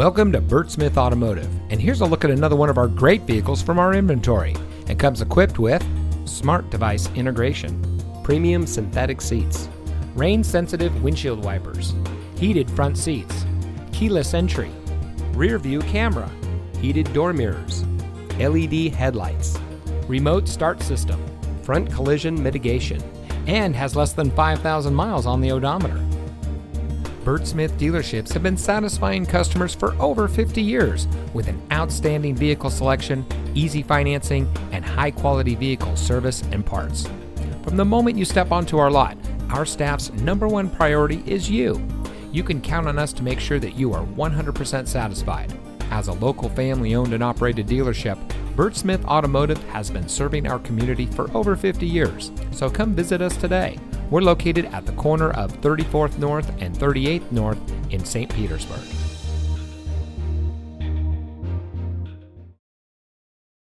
Welcome to Bert Smith Automotive, and here's a look at another one of our great vehicles from our inventory. It comes equipped with smart device integration, premium synthetic seats, rain-sensitive windshield wipers, heated front seats, keyless entry, rear view camera, heated door mirrors, LED headlights, remote start system, front collision mitigation, and has less than 5,000 miles on the odometer. Bert Smith dealerships have been satisfying customers for over 50 years with an outstanding vehicle selection, easy financing, and high-quality vehicle service and parts. From the moment you step onto our lot, our staff's #1 priority is you. You can count on us to make sure that you are 100% satisfied. As a local family-owned and operated dealership, Bert Smith Automotive has been serving our community for over 50 years, so come visit us today. We're located at the corner of 34th North and 38th North in St. Petersburg.